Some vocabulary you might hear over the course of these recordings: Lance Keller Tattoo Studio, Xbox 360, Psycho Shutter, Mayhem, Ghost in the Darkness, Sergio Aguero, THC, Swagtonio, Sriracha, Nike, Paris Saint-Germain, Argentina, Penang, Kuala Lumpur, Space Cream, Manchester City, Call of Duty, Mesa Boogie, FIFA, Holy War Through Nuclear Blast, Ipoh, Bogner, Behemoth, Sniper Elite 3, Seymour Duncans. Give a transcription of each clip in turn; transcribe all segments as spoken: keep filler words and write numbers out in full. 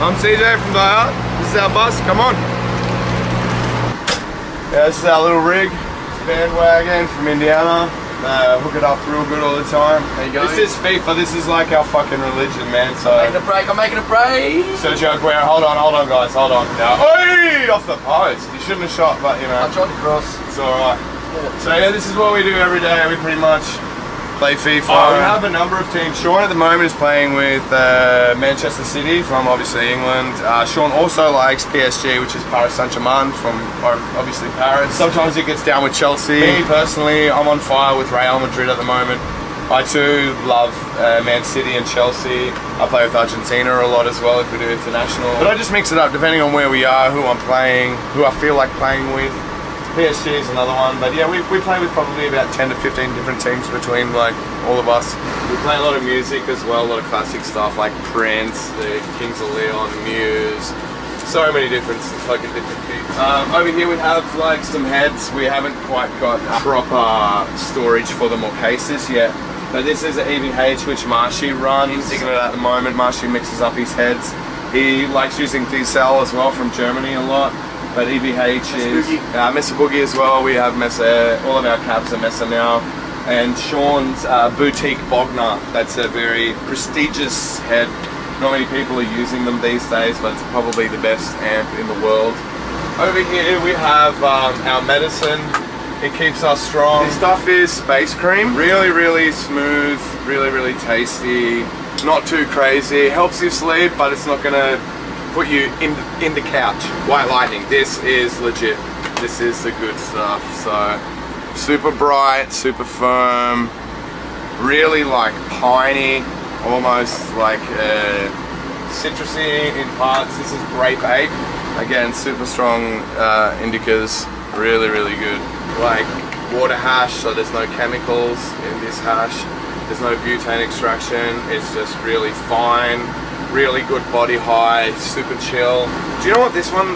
I'm C J from Thy Art. This is our bus, come on. Yeah, this is our little rig. It's a bandwagon from Indiana. Uh, hook it up real good all the time. There you go. This is FIFA, this is like our fucking religion, man, so... I'm making a break, I'm making a break! Sergio Aguero, hold on, hold on guys, hold on. Now, oi! Off the post! You shouldn't have shot, but you know... I tried to cross. It's alright. Yeah. So yeah, this is what we do every day. We pretty much play FIFA. Oh, we have a number of teams. Sean at the moment is playing with uh, Manchester City from obviously England. Uh, Sean also likes P S G, which is Paris Saint-Germain from obviously Paris. Sometimes he gets down with Chelsea. Me personally, I'm on fire with Real Madrid at the moment. I too love uh, Man City and Chelsea. I play with Argentina a lot as well if we do international. But I just mix it up depending on where we are, who I'm playing, who I feel like playing with. P S G is another one, but yeah, we, we play with probably about ten to fifteen different teams between like all of us. We play a lot of music as well, a lot of classic stuff like Prince, the Kings of Leon, Muse, so many different fucking different things. Um, over here we have like some heads. We haven't quite got proper storage for them or cases yet, but this is an E V H which Marshy runs. He's digging it at the moment. Marshy mixes up his heads. He likes using Thiesel as well from Germany a lot. But E V H is uh, Mesa Boogie as well. We have Mesa, all of our caps are Mesa now. And Sean's uh, boutique Bogner, that's a very prestigious head. Not many people are using them these days, but it's probably the best amp in the world. Over here we have um, our medicine. It keeps us strong. This stuff is Space Cream. Really, really smooth, really, really tasty. Not too crazy. Helps you sleep, but it's not gonna put you in the, in the couch. White Lightning, this is legit. This is the good stuff, so super bright, super firm, really like piney, almost like uh, citrusy in parts. This is Grape Ape, again super strong uh, indicas, really really good. Like water hash, so there's no chemicals in this hash, there's no butane extraction, it's just really fine. Really good body high, super chill. Do you know what this one,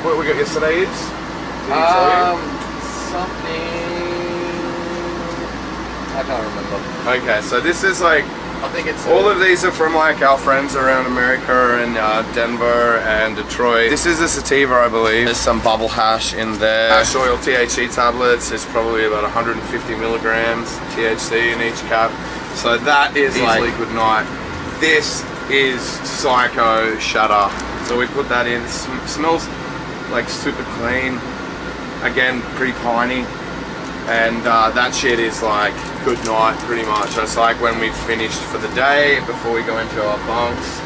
what we got yesterday is? Did you um, tell you? Something, I can't remember. Okay, so this is like, I think it's all a, of these are from like our friends around America and uh, Denver and Detroit. This is a sativa, I believe. There's some bubble hash in there. Hash oil T H C tablets. It's probably about one hundred fifty milligrams T H C in each cap. So that is easily like, good night. This is Psycho Shutter. So we put that in. It smells like super clean. Again, pretty piney. And uh, that shit is like good night pretty much. It's like when we've finished for the day before we go into our bunks.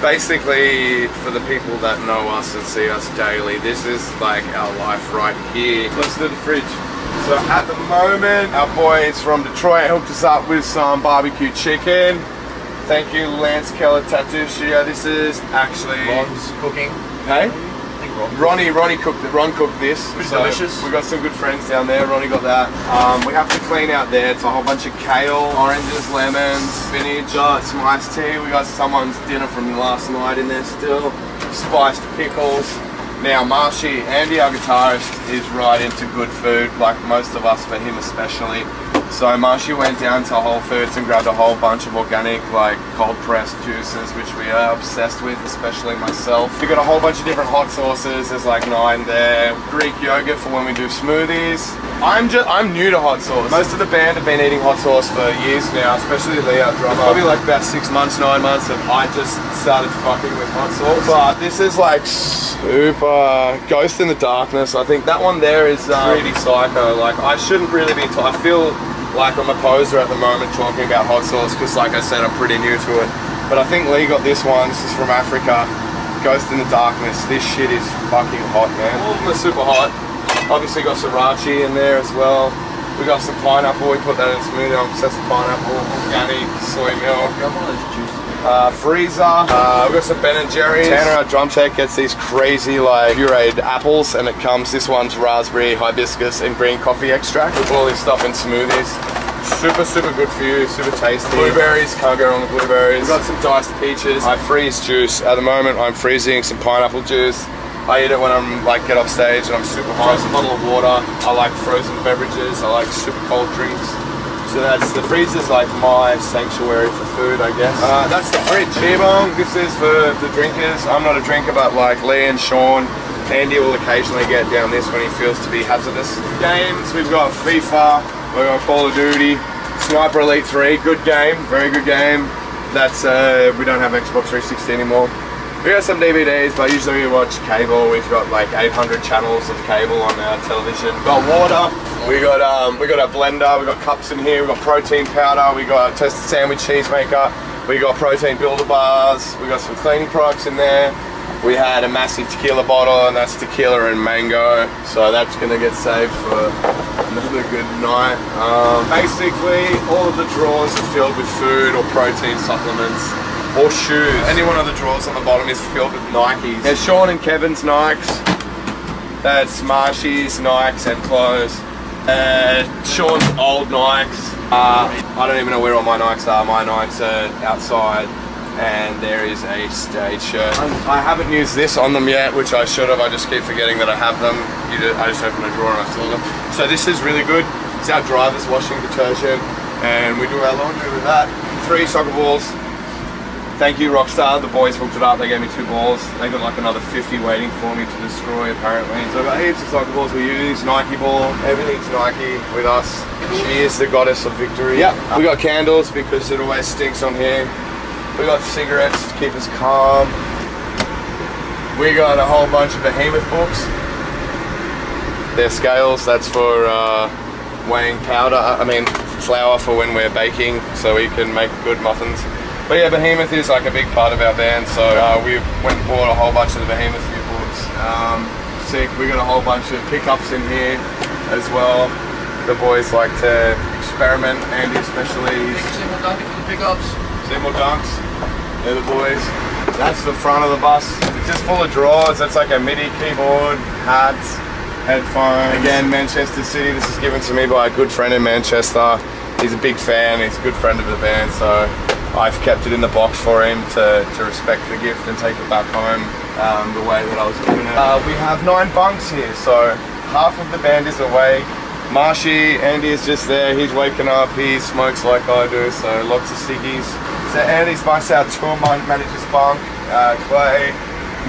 Basically, for the people that know us and see us daily, this is like our life right here. Close to the fridge. So at the moment, our boys from Detroit hooked us up with some barbecue chicken. Thank you, Lance Keller Tattoo Studio. This is actually Ron's cooking. Hey, I think Ron Ronnie, Ronnie cooked. Ron cooked this. It's so delicious. We got some good friends down there. Ronnie got that. Um, we have to clean out there. It's a whole bunch of kale, oranges, lemons, spinach, uh, some iced tea. We got someone's dinner from last night in there still. Spiced pickles. Now, Marshy, Andy, our guitarist, is right into good food, like most of us, but him especially. So Marshy went down to Whole Foods and grabbed a whole bunch of organic, like cold pressed juices, which we are obsessed with, especially myself. We got a whole bunch of different hot sauces. There's like nine there. Greek yogurt for when we do smoothies. I'm just, I'm new to hot sauce. Most of the band have been eating hot sauce for years now, especially Lee, our drummer. Probably like about six months, nine months, and I just started fucking with hot sauce. But this is like super Ghost in the Darkness. I think that one there is um, pretty psycho. Like I shouldn't really be. T I feel. Like I'm a poser at the moment talking about hot sauce because like I said I'm pretty new to it. But I think Lee got this one, this is from Africa, Ghost in the Darkness. This shit is fucking hot, man. All of them are super hot. Obviously got Sriracha in there as well. We got some pineapple, we put that in a smoothie. I'm obsessed with pineapple, organic, soy milk. Uh, freezer, uh, we got some Ben and Jerry's. Tanner, our drum tech, gets these crazy like pureed apples and it comes, this one's raspberry, hibiscus and green coffee extract. With all this stuff in smoothies. Super, super good for you, super tasty. Blueberries, can't go wrong with blueberries. We've got some diced peaches. I freeze juice. At the moment I'm freezing some pineapple juice. I eat it when I'm like get off stage and I'm super high. Frozen bottle of water. I like frozen beverages. I like super cold drinks. So that's the freezer's like my sanctuary for food, I guess. Uh, that's the fridge. Beer bong, this is for the drinkers. I'm not a drinker, but like Lee and Sean, Andy will occasionally get down this when he feels to be hazardous. Games, we've got FIFA, we've got Call of Duty, Sniper Elite three, good game, very good game. That's, uh, we don't have Xbox three sixty anymore. We got some D V Ds, but usually we watch cable. We've got like eight hundred channels of cable on our television. We've got water, we got um, we got our blender, we got cups in here, we got protein powder, we got our toasted sandwich cheese maker, we got protein builder bars, we got some cleaning products in there. We had a massive tequila bottle, and that's tequila and mango, so that's gonna get saved for another good night. Um, basically, all of the drawers are filled with food or protein supplements. Or shoes. Any one of the drawers on the bottom is filled with Nikes. There's Sean and Kevin's Nikes. That's Marshy's Nikes and clothes. Uh, Sean's old Nikes. Uh, I don't even know where all my Nikes are. My Nikes are outside. And there is a stage shirt. I haven't used this on them yet, which I should have. I just keep forgetting that I have them. You do, I just opened a drawer and I still have them. So this is really good. It's our driver's washing detergent. And we do our laundry with that. Three soccer balls. Thank you, Rockstar. The boys hooked it up. They gave me two balls. They got like another fifty waiting for me to destroy, apparently. So I've got heaps of soccer balls we use. Nike ball. Everything's Nike with us. She is the goddess of victory. Yep. We got candles because it always stinks on here. We got cigarettes to keep us calm. We got a whole bunch of Behemoth books. They're scales. That's for uh, weighing powder. I mean, flour for when we're baking, so we can make good muffins. But yeah, Behemoth is like a big part of our band, so uh, we went and bought a whole bunch of the Behemoth new books. Um, sick, we got a whole bunch of pickups in here as well. The boys like to experiment, Andy especially. Seymour Duncans for the pickups. Seymour Dunks, they're the boys. That's the front of the bus. It's just full of drawers, that's like a MIDI keyboard, hats, headphones. Again, Manchester City, this is given to me by a good friend in Manchester. He's a big fan, he's a good friend of the band, so I've kept it in the box for him to, to respect the gift and take it back home um, the way that I was doing it. Uh, we have nine bunks here, so half of the band is awake. Marshy, Andy is just there, he's waking up, he smokes like I do, so lots of ciggies. So Andy's my our tour manager's bunk, uh, Clay,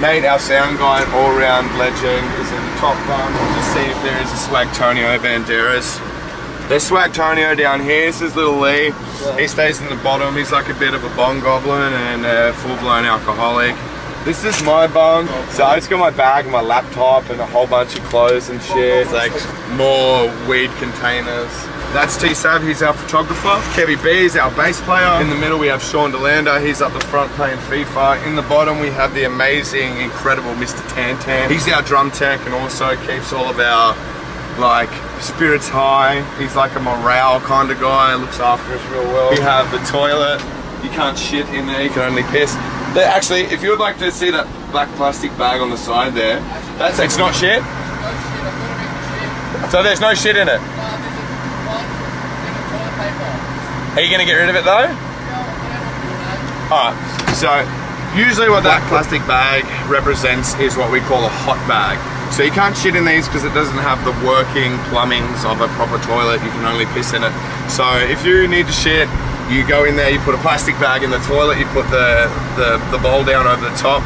Nate, our sound guy and all-round legend, is in the top bunk. We'll just see if there is a Swagtonio Banderas. There's Swagtonio down here. This is little Lee. He stays in the bottom. He's like a bit of a bong goblin and a full-blown alcoholic. This is my bunk. So I just got my bag and my laptop and a whole bunch of clothes and shit. It's like more weed containers. That's T-Sav, he's our photographer. Kevy B is our bass player. In the middle we have Sean Delander, he's up the front playing FIFA. In the bottom we have the amazing, incredible Mister Tantan. He's our drum tech and also keeps all of our like spirits high. He's like a morale kind of guy, looks after us real well. We have the toilet. You can't shit in there, you can only piss. But actually, if you would like to see that black plastic bag on the side there, that's it's not shit. So there's no shit in it. Are you gonna get rid of it though? Alright, so usually what that plastic bag represents is what we call a hot bag. So you can't shit in these because it doesn't have the working plumbings of a proper toilet. You can only piss in it. So if you need to shit, you go in there, you put a plastic bag in the toilet, you put the, the, the bowl down over the top,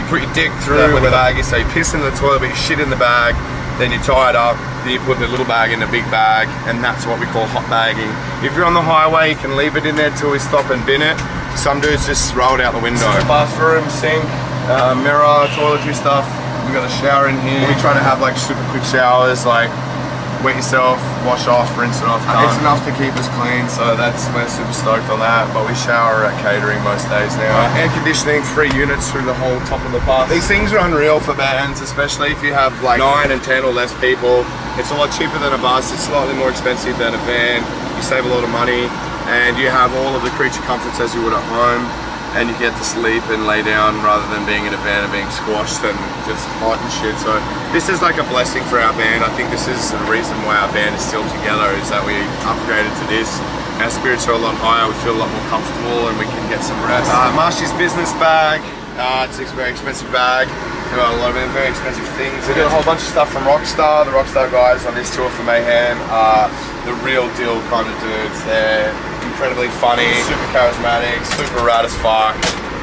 you put your dick through where the bag is, so you piss in the toilet, but you shit in the bag, then you tie it up, then you put the little bag in the big bag, and that's what we call hot bagging. If you're on the highway, you can leave it in there till we stop and bin it. Some dudes just throw it out the window. Bathroom, sink, uh, mirror, toiletry stuff. We've got a shower in here. We try to have like super quick showers, like wet yourself, wash off, rinse it off. Done. It's enough to keep us clean, so that's we're super stoked on that. But we shower at catering most days now. Right. Air conditioning, three units through the whole top of the bus. These things are unreal for bands, especially if you have like nine and ten or less people. It's a lot cheaper than a bus. It's slightly more expensive than a van. You save a lot of money, and you have all of the creature comforts as you would at home. And you get to sleep and lay down rather than being in a van and being squashed and just hot and shit. So this is like a blessing for our band. I think this is the reason why our band is still together, is that we upgraded to this. Our spirits are a lot higher, we feel a lot more comfortable and we can get some rest. Uh, Marshy's business bag, uh, it's a very expensive bag. There are a lot of very expensive things. They did a whole bunch of stuff from Rockstar. The Rockstar guys on this tour for Mayhem are the real deal kind of dudes. They're incredibly funny, super charismatic, super rad as fuck.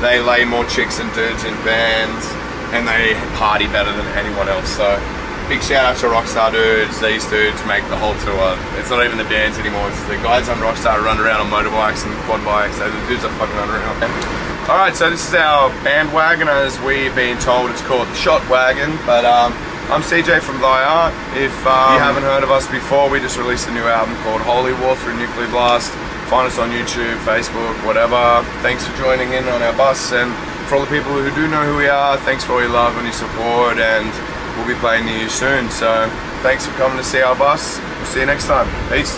They lay more chicks and dudes in bands, and they party better than anyone else. So big shout out to Rockstar dudes. These dudes make the whole tour. It's not even the bands anymore. It's the guys on Rockstar run around on motorbikes and quad bikes. So the dudes are fucking running around. All right, so this is our bandwagoners. We've been told it's called the Shot Wagon, but um, I'm C J from Thy Art. If um, you haven't heard of us before, we just released a new album called Holy War through Nuclear Blast. Find us on YouTube, Facebook, whatever. Thanks for joining in on our bus, and for all the people who do know who we are, thanks for all your love and your support, and we'll be playing near you soon. So thanks for coming to see our bus. We'll see you next time. Peace.